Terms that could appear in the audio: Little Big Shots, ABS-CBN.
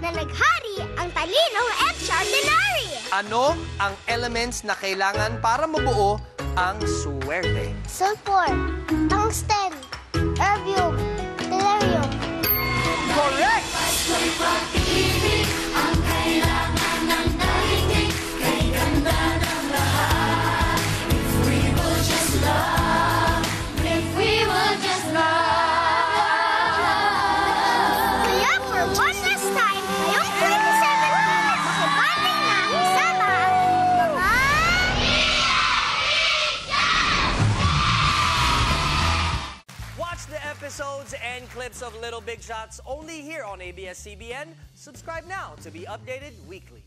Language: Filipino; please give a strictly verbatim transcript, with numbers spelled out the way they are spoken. na naghari ang talinong F Chardonnay. Ano ang elements na kailangan para mabuo ang suwerte? Sulfur, tungsten, erbium, tellurium. Correct! Episodes and clips of Little Big Shots only here on A B S C B N. Subscribe now to be updated weekly.